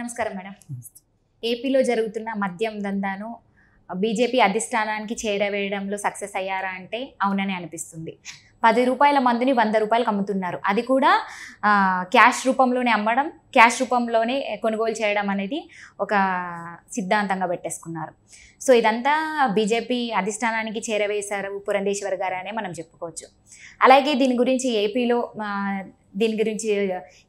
నమస్కారం మేడం. ఏపీలో జరుగుతున్న మద్యం దందాను బీజేపీ అధిష్టానానికి చేరవేయడంలో సక్సెస్ అయ్యారా అంటే అవుననే అనిపిస్తుంది. 10 రూపాయల మందుని 100 రూపాయలకు అమ్ముతున్నారు, అది కూడా క్యాష్ రూపంలోనే అమ్మడం, క్యాష్ రూపంలోనే కొనుగోలు చేయడం అనేది ఒక సిద్ధాంతంగా పెట్టేసుకున్నారు. సో ఇదంతా బీజేపీ అధిష్టానానికి చేరవేశారు పురంధేశ్వర్ గారు అనే మనం చెప్పుకోవచ్చు. అలాగే దీని గురించి ఏపీలో దీని గురించి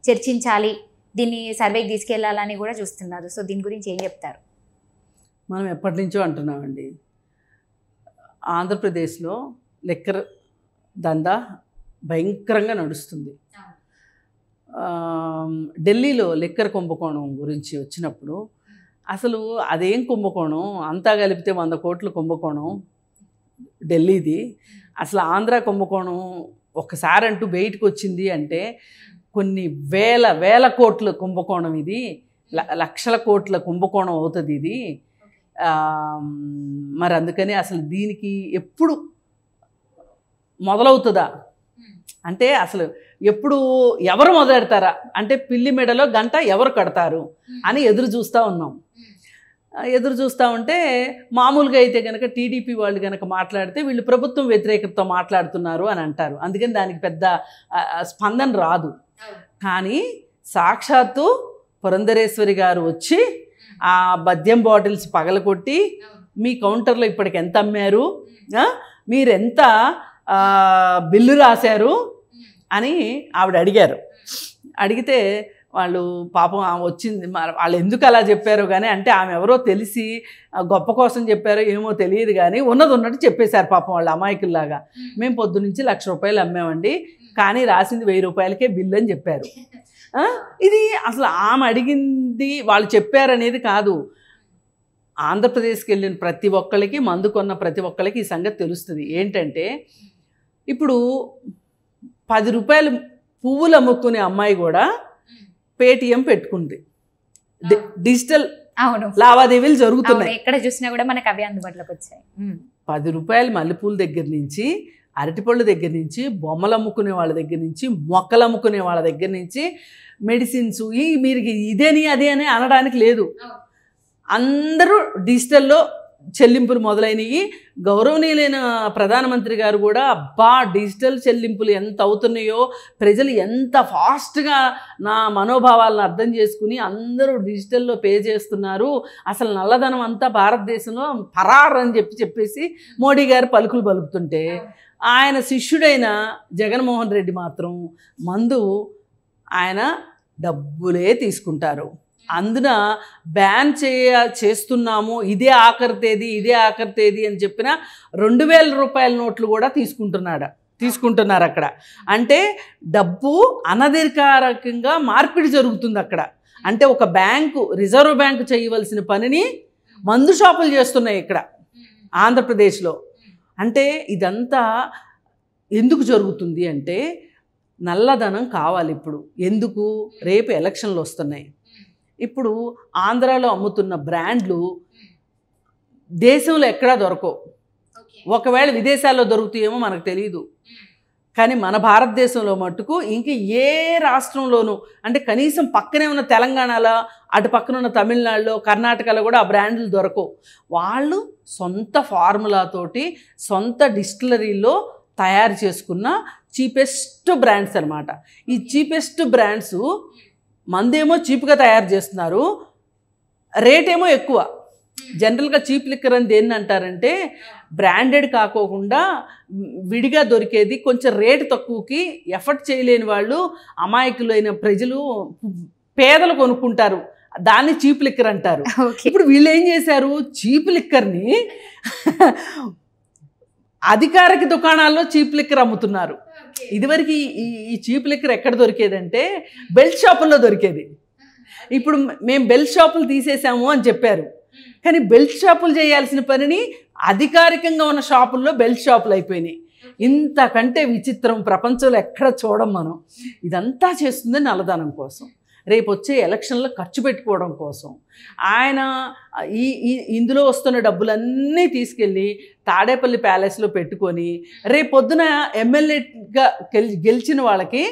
చర్చించాలి, దీన్ని సర్వేకి తీసుకెళ్లాలని కూడా చూస్తున్నారు. సో దీని గురించి ఏం చెప్తారు? మనం ఎప్పటి నుంచో అంటున్నామండి, ఆంధ్రప్రదేశ్లో లిక్కర్ దందా భయంకరంగా నడుస్తుంది. ఢిల్లీలో లిక్కర్ కుంభకోణం గురించి వచ్చినప్పుడు అసలు అదేం కుంభకోణం, అంతా కలిపితే 100 కోట్లు కుంభకోణం ఢిల్లీది, అసలు ఆంధ్ర కుంభకోణం ఒకసారి అంటూ బయటకు వచ్చింది అంటే కొన్ని వేల కోట్ల కుంభకోణం ఇది, లక్షల కోట్ల కుంభకోణం అవుతుంది ఇది. మరి అందుకని అసలు దీనికి ఎప్పుడు మొదలవుతుందా అంటే అసలు ఎప్పుడు ఎవరు మొదలెడతారా అంటే పిల్లి మెడలో గంట ఎవరు కడతారు అని ఎదురు చూస్తూ ఉన్నాం. ఎదురు చూస్తూ ఉంటే మామూలుగా అయితే కనుక టీడీపీ వాళ్ళు కనుక మాట్లాడితే వీళ్ళు ప్రభుత్వం వ్యతిరేకతతో మాట్లాడుతున్నారు అని అంటారు, అందుకని దానికి పెద్ద స్పందన రాదు. కానీ సాక్షాత్తు పురంధరేశ్వరి గారు వచ్చి ఆ మద్యం బాటిల్స్ పగలకొట్టి మీ కౌంటర్లో ఇప్పటికి ఎంత అమ్మారు, మీరెంత బిల్లు రాశారు అని ఆవిడ అడిగారు. అడిగితే వాళ్ళు పాపం ఆమె వచ్చింది, వాళ్ళు ఎందుకు అలా చెప్పారో కానీ అంటే ఆమె ఎవరో తెలిసి గొప్ప కోసం చెప్పారో ఏమో తెలియదు కానీ ఉన్నది ఉన్నట్టు చెప్పేశారు పాపం వాళ్ళు అమాయకుల్లాగా. మేము పొద్దునుంచి 1,00,000 రూపాయలు అమ్మామండి, కానీ రాసింది 1,000 రూపాయలకే బిల్లు అని చెప్పారు. ఇది అసలు ఆమె అడిగింది వాళ్ళు చెప్పారనేది కాదు. ఆంధ్రప్రదేశ్కి వెళ్ళిన ప్రతి ఒక్కరికి, మందు కొన్న ప్రతి ఒక్కరికి ఈ సంగతి తెలుస్తుంది. ఏంటంటే ఇప్పుడు 10 రూపాయలు పువ్వులు అమ్ముకునే అమ్మాయి కూడా పేటిఎం పెట్టుకుంది, డిజిటల్ లావాదేవీలు జరుగుతున్నాయి. ఎక్కడ చూసినా కూడా మనకు అవే అందుబాటులోకి వచ్చాయి. 10 రూపాయలు మల్లెపూల దగ్గర నుంచి, అరటిపళ్ళు దగ్గర నుంచి, బొమ్మలు అమ్ముకునే వాళ్ళ దగ్గర నుంచి, మొక్కలు అమ్ముకునే వాళ్ళ దగ్గర నుంచి, మెడిసిన్స్, ఈ మీరు ఇదేని అదే అని అనడానికి లేదు, అందరూ డిజిటల్లో చెల్లింపులు మొదలైనవి. గౌరవనీయులైన ప్రధానమంత్రి గారు కూడా అబ్బా డిజిటల్ చెల్లింపులు ఎంత అవుతున్నాయో, ప్రజలు ఎంత ఫాస్ట్గా నా మనోభావాలను అర్థం చేసుకుని అందరూ డిజిటల్లో పే చేస్తున్నారు, అసలు నల్లధనం అంతా భారతదేశంలో పరారు అని చెప్పేసి మోడీ గారు పలుకులు పలుకుతుంటే, ఆయన శిష్యుడైన జగన్మోహన్ రెడ్డి మాత్రం మందు ఆయన డబ్బులే తీసుకుంటారు. అందున బ్యాన్ చేస్తున్నాము, ఇదే ఆఖరి తేదీ, ఇదే ఆఖరి తేదీ అని చెప్పిన 2,000 రూపాయల నోట్లు కూడా తీసుకుంటున్నారు అక్కడ. అంటే డబ్బు అనధికారికంగా మార్పిడి జరుగుతుంది అక్కడ. అంటే ఒక బ్యాంకు, రిజర్వ్ బ్యాంకు చేయవలసిన పనిని మందు షాపులు చేస్తున్నాయి ఇక్కడ ఆంధ్రప్రదేశ్లో. అంటే ఇదంతా ఎందుకు జరుగుతుంది అంటే నల్లధనం కావాలి ఇప్పుడు. ఎందుకు, రేపు ఎలక్షన్లు వస్తున్నాయి. ఇప్పుడు ఆంధ్రాలో అమ్ముతున్న బ్రాండ్లు దేశంలో ఎక్కడా దొరకవు, ఒకవేళ విదేశాల్లో దొరుకుతాయేమో మనకు తెలియదు, కానీ మన భారతదేశంలో మట్టుకు ఇంక ఏ రాష్ట్రంలోనూ అంటే కనీసం పక్కనే ఉన్న తెలంగాణలో, అటు పక్కన ఉన్న తమిళనాడులో, కర్ణాటకలో కూడా ఆ బ్రాండ్లు దొరకవు. వాళ్ళు సొంత ఫార్ములాతోటి సొంత డిస్టిలరీలో తయారు చేసుకున్న చీపెస్ట్ బ్రాండ్స్ అన్నమాట. ఈ చీపెస్ట్ బ్రాండ్స్ మందేమో చీప్గా తయారు చేస్తున్నారు, రేటేమో ఎక్కువ. జనరల్గా చీప్ లిక్కర్ అని దేన్ని అంటారంటే బ్రాండెడ్ కాకోకుండా విడిగా దొరికేది, కొంచెం రేటు తక్కువకి ఎఫర్ట్ చేయలేని వాళ్ళు, అమాయకులైన ప్రజలు, పేదలు కొనుక్కుంటారు, దాన్ని చీప్ లిక్కర్ అంటారు. ఇప్పుడు వీళ్ళు ఏం చేశారు, చీప్ లిక్కర్ని అధికారిక దుకాణాల్లో చీప్ లిక్కర్ అమ్ముతున్నారు. ఇదివరకు ఈ చీప్ లిక్కర్ ఎక్కడ దొరికేదంటే బెల్ట్ షాపుల్లో దొరికేది. ఇప్పుడు మేము బెల్ట్ షాపులు తీసేసాము అని చెప్పారు, కానీ బెల్ట్ షాపులు చేయాల్సిన పనిని అధికారికంగా ఉన్న షాపుల్లో బెల్ట్ షాపులు అయిపోయినాయి. ఇంతకంటే విచిత్రం ప్రపంచంలో ఎక్కడ చూడం మనం. ఇదంతా చేస్తుంది నల్లధనం కోసం, రేపు వచ్చే ఎలక్షన్లో ఖర్చు పెట్టుకోవడం కోసం. ఆయన ఇందులో వస్తున్న డబ్బులన్నీ తీసుకెళ్ళి తాడేపల్లి ప్యాలెస్లో పెట్టుకొని రేపు పొద్దున ఎమ్మెల్యేగా గెలిచిన వాళ్ళకి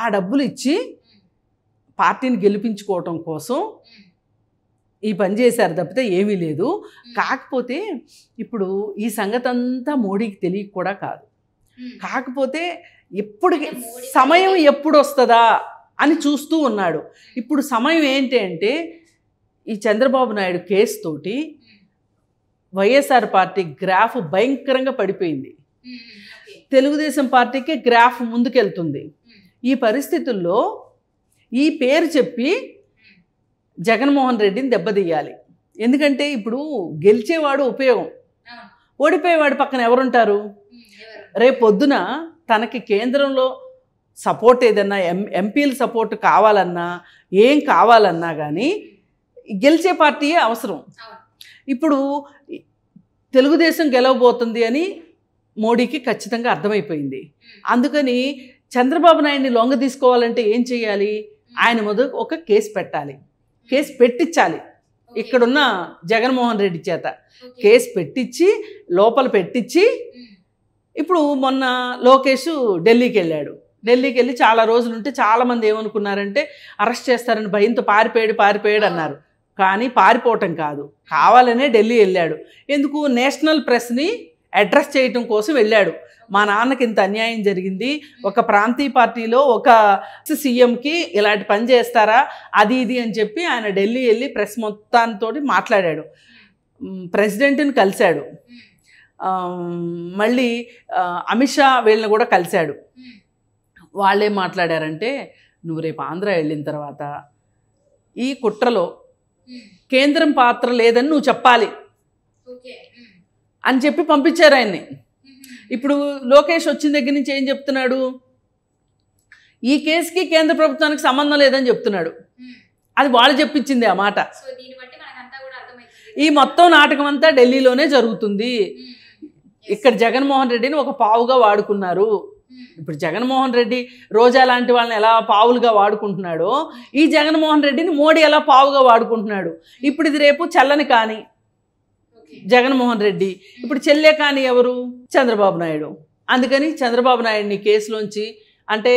ఆ డబ్బులు ఇచ్చి పార్టీని గెలిపించుకోవటం కోసం ఈ పని చేశారు తప్పితే ఏమీ లేదు. కాకపోతే ఇప్పుడు ఈ సంగతి అంతా మోడీకి తెలియక కూడా కాదు. కాకపోతే ఎప్పుడు సమయం ఎప్పుడు వస్తుందా అని చూస్తూ ఉన్నాడు. ఇప్పుడు సమయం ఏంటి అంటే ఈ చంద్రబాబు నాయుడు కేసు తోటి వైఎస్ఆర్ పార్టీ గ్రాఫ్ భయంకరంగా పడిపోయింది. తెలుగుదేశం పార్టీకే గ్రాఫ్ ముందుకెళ్తుంది. ఈ పరిస్థితుల్లో ఈ పేరు చెప్పి జగన్మోహన్ రెడ్డిని దెబ్బతీయాలి. ఎందుకంటే ఇప్పుడు గెలిచేవాడు ఉపయోగం, ఓడిపోయేవాడు పక్కన ఎవరుంటారు? రేపు పొద్దున తనకి కేంద్రంలో సపోర్ట్ ఏదన్నా ఎంపీల సపోర్ట్ కావాలన్నా ఏం కావాలన్నా కానీ గెలిచే పార్టీయే అవసరం. ఇప్పుడు తెలుగుదేశం గెలవబోతుంది అని మోడీకి ఖచ్చితంగా అర్థమైపోయింది. అందుకని చంద్రబాబు నాయుడిని లొంగ తీసుకోవాలంటే ఏం చేయాలి? ఆయన ముందు ఒక కేసు పెట్టాలి, కేసు పెట్టించాలి. ఇక్కడున్న జగన్మోహన్ రెడ్డి చేత కేసు పెట్టించి లోపల పెట్టించి ఇప్పుడు మొన్న లోకేష్ ఢిల్లీకి వెళ్ళాడు. ఢిల్లీకి వెళ్ళి చాలా రోజులు ఉంటే చాలామంది ఏమనుకున్నారంటే అరెస్ట్ చేస్తారని భయంతో పారిపోయాడు అన్నారు. కానీ పారిపోవటం కాదు, కావాలనే ఢిల్లీ వెళ్ళాడు. ఎందుకు? నేషనల్ ప్రెస్ని అడ్రస్ చేయటం కోసం వెళ్ళాడు. మా నాన్నకి ఇంత అన్యాయం జరిగింది, ఒక ప్రాంతీయ పార్టీలో ఒక సీఎంకి ఇలాంటి పని చేస్తారా అది ఇది అని చెప్పి ఆయన ఢిల్లీ వెళ్ళి ప్రెస్ మొత్తాంతో మాట్లాడాడు. ప్రెసిడెంట్ని కలిశాడు, మళ్ళీ అమిత్ షా వీళ్ళని కూడా కలిశాడు. వాళ్ళేం మాట్లాడారంటే నువ్వు రేపు ఆంధ్ర వెళ్ళిన తర్వాత ఈ కుట్రలో కేంద్రం పాత్ర లేదని నువ్వు చెప్పాలి అని చెప్పి పంపించారు ఆయన్ని. ఇప్పుడు లోకేష్ వచ్చిన దగ్గర నుంచి ఏం చెప్తున్నాడు? ఈ కేసుకి కేంద్ర ప్రభుత్వానికి సంబంధం లేదని చెప్తున్నాడు. అది వాళ్ళు చెప్పించింది ఆ మాట. ఈ మొత్తం నాటకం అంతా ఢిల్లీలోనే జరుగుతుంది. ఇక్కడ జగన్మోహన్ రెడ్డిని ఒక పావుగా వాడుకున్నారు. ఇప్పుడు జగన్మోహన్ రెడ్డి రోజా లాంటి వాళ్ళని ఎలా పావులుగా వాడుకుంటున్నాడో ఈ జగన్మోహన్ రెడ్డిని మోడీ ఎలా పావుగా వాడుకుంటున్నాడు. ఇప్పుడు ఇది రేపు చెల్లని కానీ జగన్మోహన్ రెడ్డి, ఇప్పుడు చెల్లే కానీ ఎవరు? చంద్రబాబు నాయుడు. అందుకని చంద్రబాబు నాయుడిని కేసులోంచి అంటే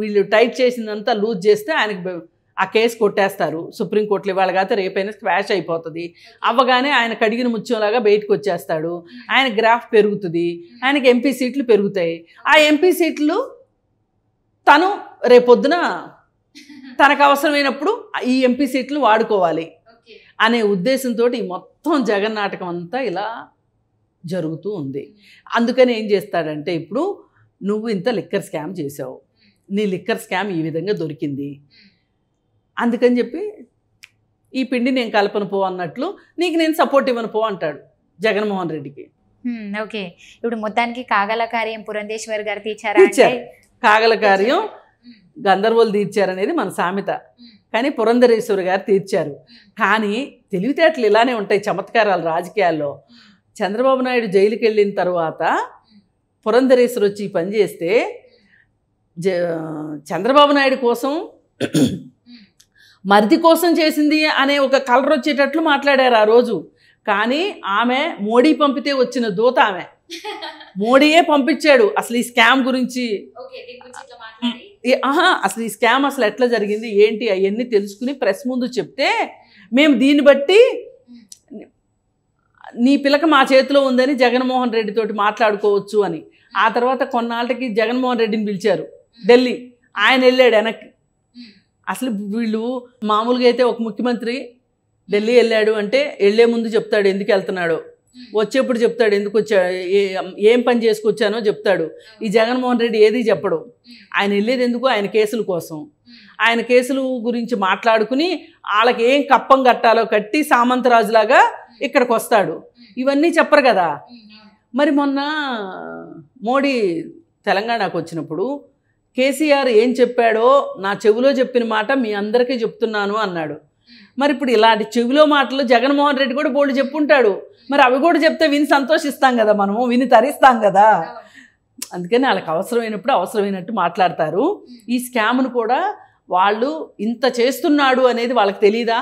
వీళ్ళు టైట్ చేసిందంతా లూజ్ చేస్తే ఆయనకు ఆ కేసు కొట్టేస్తారు. సుప్రీంకోర్టులో ఇవాళ కాతే రేపైనా స్క్వాష్ అయిపోతుంది. అవ్వగానే ఆయన కడిగిన ముత్యంలాగా బయటకు వచ్చేస్తాడు. ఆయన గ్రాఫ్ పెరుగుతుంది, ఆయనకి ఎంపీ సీట్లు పెరుగుతాయి. ఆ ఎంపీ సీట్లు తను రేపొద్దున తనకు అవసరమైనప్పుడు ఈ ఎంపీ సీట్లు వాడుకోవాలి అనే ఉద్దేశంతో ఈ మొత్తం జగన్ నాటకం అంతా ఇలా జరుగుతూ ఉంది. అందుకని ఏం చేస్తాడంటే ఇప్పుడు నువ్వు ఇంత లిక్కర్ స్కామ్ చేసావు, నీ లిక్కర్ స్కామ్ ఈ విధంగా దొరికింది, అందుకని చెప్పి ఈ పిండి నేను కలపను పో అన్నట్లు నీకు నేను సపోర్ట్ ఇవ్వను పో అంటాడు జగన్మోహన్ రెడ్డికి. ఓకే, ఇప్పుడు మొత్తానికి కాగల కార్యం పురంధేశ్వరి గారు తీర్చారు. కాగల కార్యం గంధర్వులు తీర్చారనేది మన సామెత, కానీ పురంధరేశ్వరి గారు తీర్చారు. కానీ తెలివితేటలు ఇలానే ఉంటాయి చమత్కారాలు రాజకీయాల్లో. చంద్రబాబు నాయుడు జైలుకి వెళ్ళిన తర్వాత పురంధరేశ్వరి వచ్చి పని చేస్తే చంద్రబాబు నాయుడు కోసం మరిది కోసం చేసింది అనే ఒక కలర్ వచ్చేటట్లు మాట్లాడారు ఆ రోజు. కానీ ఆమె మోడీ పంపితే వచ్చిన దూత, ఆమె మోడీయే పంపించాడు అసలు ఈ స్కామ్ గురించి. అసలు ఈ స్కామ్ అసలు ఎట్లా జరిగింది ఏంటి అవన్నీ తెలుసుకుని ప్రెస్ ముందు చెప్తే మేము దీన్ని బట్టి నీ పిలక మా చేతిలో ఉందని జగన్మోహన్ రెడ్డి తోటి మాట్లాడుకోవచ్చు అని. ఆ తర్వాత కొన్నాళ్ళకి జగన్మోహన్ రెడ్డిని పిలిచారు ఢిల్లీ, ఆయన వెళ్ళాడు వెనక్కి. అసలు వీళ్ళు మామూలుగా అయితే ఒక ముఖ్యమంత్రి ఢిల్లీ వెళ్ళాడు అంటే వెళ్ళే ముందు చెప్తాడు ఎందుకు వెళ్తున్నాడో, వచ్చేప్పుడు చెప్తాడు ఎందుకు వచ్చా ఏం పని చేసుకొచ్చానో చెప్తాడు. ఈ జగన్మోహన్ రెడ్డి ఏది చెప్పడు. ఆయన వెళ్ళేది ఎందుకు? ఆయన కేసుల కోసం. ఆయన కేసుల గురించి మాట్లాడుకుని వాళ్ళకి ఏం కప్పం కట్టాలో కట్టి సామంతరాజులాగా ఇక్కడికి వస్తాడు. ఇవన్నీ చెప్పరు కదా. మరి మొన్న మోడీ తెలంగాణకు వచ్చినప్పుడు కేసీఆర్ ఏం చెప్పాడో నా చెవిలో చెప్పిన మాట మీ అందరికీ చెప్తున్నాను అన్నాడు. మరి ఇప్పుడు ఇలాంటి చెవిలో మాటలు జగన్మోహన్ రెడ్డి కూడా బోల్డ్ చెప్పుంటాడు. మరి అవి కూడా చెప్తే విని సంతోషిస్తాం కదా, మనము విని తరిస్తాం కదా. అందుకని వాళ్ళకి అవసరమైనప్పుడు అవసరమైనట్టు మాట్లాడతారు. ఈ స్కామ్ను కూడా వాళ్ళు ఇంత చేస్తున్నాడు అనేది వాళ్ళకి తెలీదా?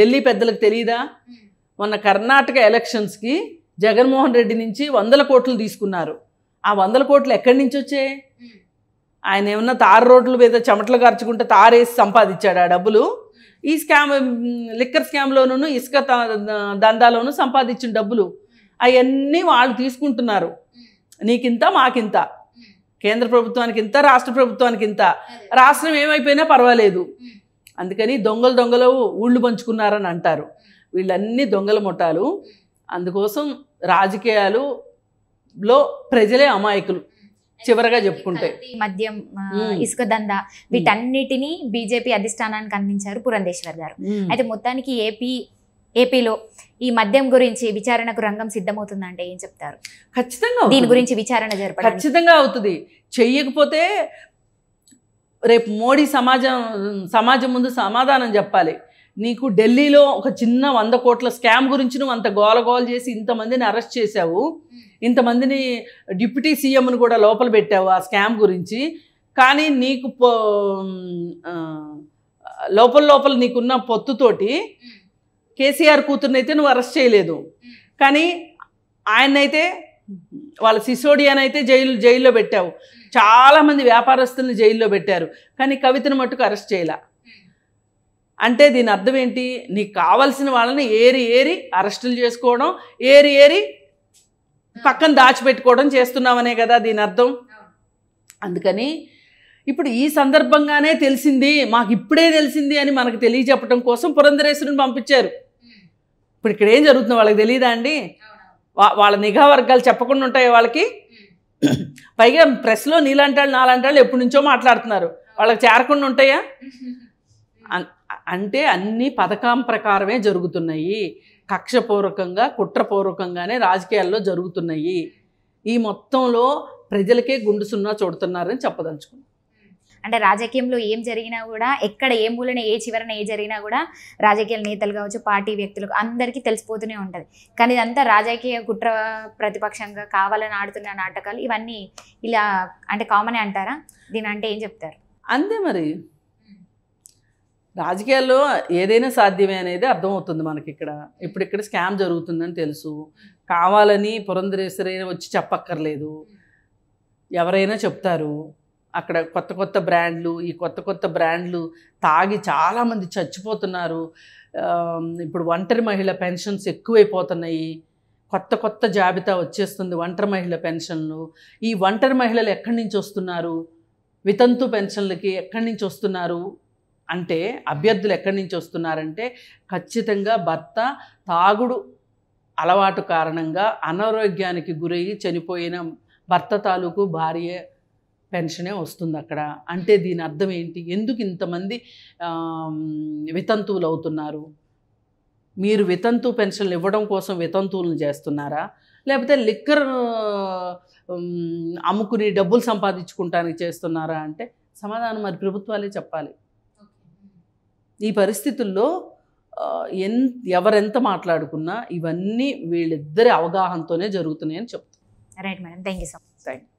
ఢిల్లీ పెద్దలకు తెలీదా? మొన్న కర్ణాటక ఎలక్షన్స్కి జగన్మోహన్ రెడ్డి నుంచి 100 కోట్లు తీసుకున్నారు. ఆ 100 కోట్లు ఎక్కడి నుంచి వచ్చాయి? ఆయన ఏమన్నా తారు రోడ్ల మీద చెమటలు కార్చుకుంటే తారేసి సంపాదించాడు ఆ డబ్బులు. स्काम लिक्कर स्काम इस्क దందాలోను సంపాదించిన డబ్బులు అవన్నీ వాళ్ళు తీసుకుంటున్నారు నీకింత మాకింత కేంద్ర ప్రభుత్వానికి ఇంత రాష్ట్ర ప్రభుత్వానికి ఇంత రాష్ట్రం ఏమైపోయినా పర్వాలేదు అందుకని దొంగలు దొంగలు ఊళ్ళు పంచుకున్నారు అని అంటారు వీళ్ళన్నీ దొంగల ముఠాలు అందుకోసం రాజకీయాలు లో ప్రజలే అమాయకులు చివరగా చెప్పుకుంటే మధ్యం ఇసుక దందా వీటన్నిటిని బీజేపీ అధిష్టానానికి అందించారు పురంధేశ్వర్ గారు అయితే మొత్తానికి ఏపీలో ఈ మధ్యం గురించి విచారణకు రంగం సిద్ధమవుతుందంటే ఏం చెప్తారు ఖచ్చితంగా దీని గురించి విచారణ జరపాలి ఖచ్చితంగా అవుతుంది చేయకపోతే రేపు మోడీ సమాజం ముందు సమాధానం చెప్పాలి నీకు ఢిల్లీలో ఒక చిన్న 100 కోట్ల స్కామ్ గురించి నువ్వు అంత గోలగోల చేసి ఇంతమందిని అరెస్ట్ చేశావు ఇంతమందిని డిప్యూటీ సీఎంను కూడా లోపల పెట్టావు ఆ స్కామ్ గురించి కానీ నీకు లోపల నీకున్న పొత్తుతోటి కేసీఆర్ కూతుర్నైతే నువ్వు అరెస్ట్ చేయలేదు కానీ ఆయనైతే వాళ్ళ సిసోడియానైతే జైల్లో పెట్టావు చాలా మంది వ్యాపారస్తుల్ని జైల్లో పెట్టారు కానీ కవితను మట్టుకు అరెస్ట్ చేయలా అంటే దీని అర్థం ఏంటి నీకు కావాల్సిన వాళ్ళని ఏరి అరెస్టులు చేసుకోవడం ఏరి పక్కన దాచిపెట్టుకోవడం చేస్తున్నామనే కదా దీని అర్థం అందుకని ఇప్పుడు ఈ సందర్భంగానే తెలిసింది మాకు ఇప్పుడే తెలిసింది అని మనకు తెలియజెప్పడం కోసం పురంధరేశ్వరుని పంపించారు ఇప్పుడు ఇక్కడ ఏం జరుగుతుందో వాళ్ళకి తెలియదా అండి వాళ్ళ నిఘా వర్గాలు చెప్పకుండా ఉంటాయి వాళ్ళకి పైగా ప్రెస్లో నీలాంటాళ్ళు నాలాంటాళ్ళు ఎప్పటి నుంచో మాట్లాడుతున్నారు వాళ్ళకి చేరకుండా ఉంటాయా అంటే అన్ని పథకం ప్రకారమే జరుగుతున్నాయి కక్షపూర్వకంగా కుట్రపూర్వకంగానే రాజకీయాల్లో జరుగుతున్నాయి ఈ మొత్తంలో ప్రజలకే గుండు సున్నా చూడుతున్నారని చెప్పదలుచుకున్నాను అంటే రాజకీయంలో ఏం జరిగినా కూడా ఎక్కడ ఏ మూలన ఏ చివరన ఏ జరిగినా కూడా రాజకీయ నేతలు కావచ్చు పార్టీ వ్యక్తులకు అందరికీ తెలిసిపోతూనే ఉంటుంది కానీ ఇదంతా రాజకీయ కుట్ర ప్రతిపక్షంగా కావాలని ఆడుతున్న నాటకాలు ఇవన్నీ ఇలా అంటే కామనే అంటారా దీని అంటే ఏం చెప్తారు అంతే మరి రాజకీయాల్లో ఏదైనా సాధ్యమే అనేది అర్థమవుతుంది మనకి ఇక్కడ స్కామ్ జరుగుతుందని తెలుసు కావాలని పురంధరేశ్వరి వచ్చి చెప్పక్కర్లేదు ఎవరైనా చెప్తారు అక్కడ కొత్త కొత్త బ్రాండ్లు తాగి చాలామంది చచ్చిపోతున్నారు ఇప్పుడు ఒంటరి మహిళ పెన్షన్స్ ఎక్కువైపోతున్నాయి కొత్త కొత్త జాబితా వచ్చేస్తుంది ఒంటరి మహిళ పెన్షన్లు ఈ ఒంటరి మహిళలు ఎక్కడి నుంచి వస్తున్నారు వితంతు పెన్షన్లకి ఎక్కడి నుంచి వస్తున్నారు అంటే అభ్యర్థులు ఎక్కడి నుంచి వస్తున్నారంటే ఖచ్చితంగా భర్త తాగుడు అలవాటు కారణంగా అనారోగ్యానికి గురయ్యి చనిపోయిన భర్త తాలూకు భార్య పెన్షనే వస్తుంది అక్కడ అంటే దీని అర్థం ఏంటి ఎందుకు ఇంతమంది వితంతువులు అవుతున్నారు మీరు వితంతు పెన్షన్లు ఇవ్వడం కోసం వితంతువులను చేస్తున్నారా లేకపోతే లిక్కర్ అమ్ముకుని డబ్బులు సంపాదించుకుంటానికి చేస్తున్నారా అంటే సమాధానం మరి ప్రభుత్వాలే చెప్పాలి ఈ పరిస్థితుల్లో ఎవరెంత మాట్లాడుకున్నా ఇవన్నీ వీళ్ళిద్దరి అవగాహనతోనే జరుగుతున్నాయని చెప్తాను right madam thank you so much thank you